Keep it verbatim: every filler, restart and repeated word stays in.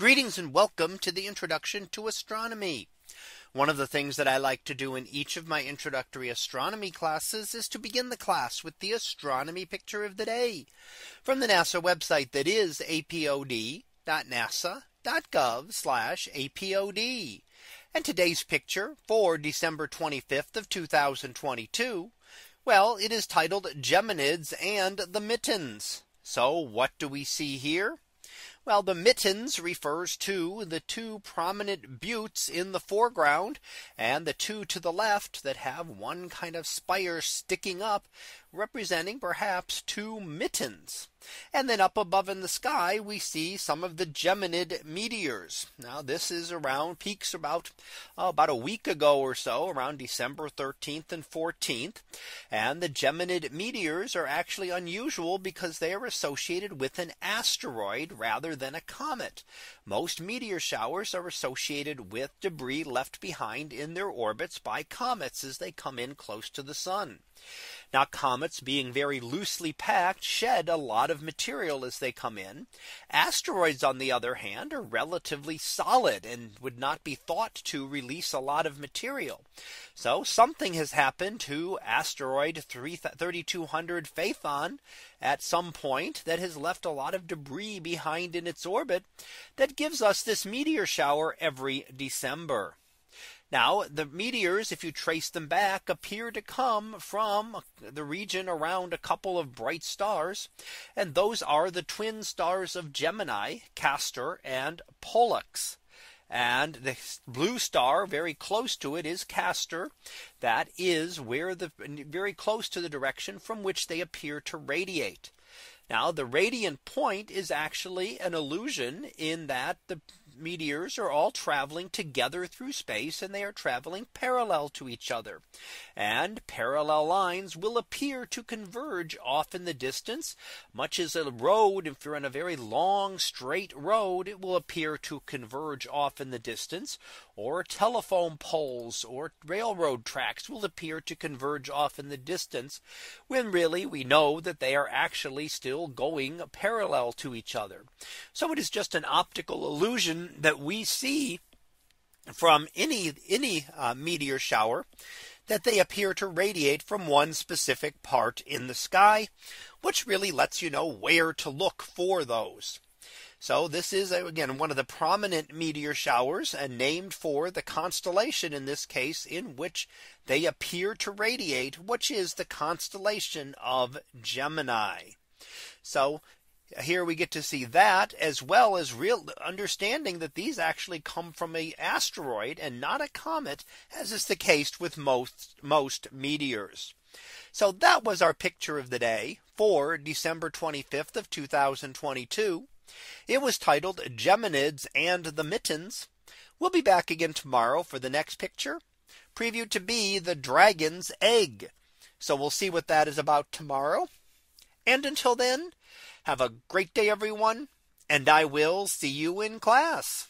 Greetings and welcome to the introduction to astronomy. One of the things that I like to do in each of my introductory astronomy classes is to begin the class with the astronomy picture of the day from the NASA website, that is apod dot nasa dot gov slash apod. And today's picture for December twenty-fifth of two thousand twenty-two. Well, it is titled Geminids and the Mittens. So what do we see here? Well, the mittens refers to the two prominent buttes in the foreground and the two to the left that have one kind of spire sticking up, representing perhaps two mittens. And then up above in the sky, we see some of the Geminid meteors. Now this is around peaks about oh, about a week ago or so, around December thirteenth and fourteenth. And the Geminid meteors are actually unusual because they are associated with an asteroid rather than a comet. Most meteor showers are associated with debris left behind in their orbits by comets as they come in close to the sun. Now comets, being very loosely packed, shed a lot of material as they come in. Asteroids, on the other hand, are relatively solid and would not be thought to release a lot of material. So something has happened to asteroid thirty-two hundred Phaethon at some point that has left a lot of debris behind in its orbit that gives us this meteor shower every December. Now the meteors, if you trace them back, appear to come from the region around a couple of bright stars. And those are the twin stars of Gemini, Castor and Pollux. And the blue star very close to it is Castor. That is where the very close to the direction from which they appear to radiate. Now the radiant point is actually an illusion in that the meteors are all traveling together through space, and they are traveling parallel to each other, and parallel lines will appear to converge off in the distance, much as a road. If you're on a very long straight road, it will appear to converge off in the distance, or telephone poles or railroad tracks will appear to converge off in the distance, when really we know that they are actually still going parallel to each other. So it is just an optical illusion that we see from any any uh, meteor shower, that they appear to radiate from one specific part in the sky, which really lets you know where to look for those. So this is, again, one of the prominent meteor showers, and named for the constellation in this case in which they appear to radiate, which is the constellation of Gemini. So here we get to see that, as well as real understanding that these actually come from an asteroid and not a comet, as is the case with most most meteors. So that was our picture of the day for December twenty-fifth of two thousand twenty-two. It was titled Geminids and the Mittens. We'll be back again tomorrow for the next picture, previewed to be the dragon's egg. So we'll see what that is about tomorrow. And until then, have a great day, everyone, and I will see you in class.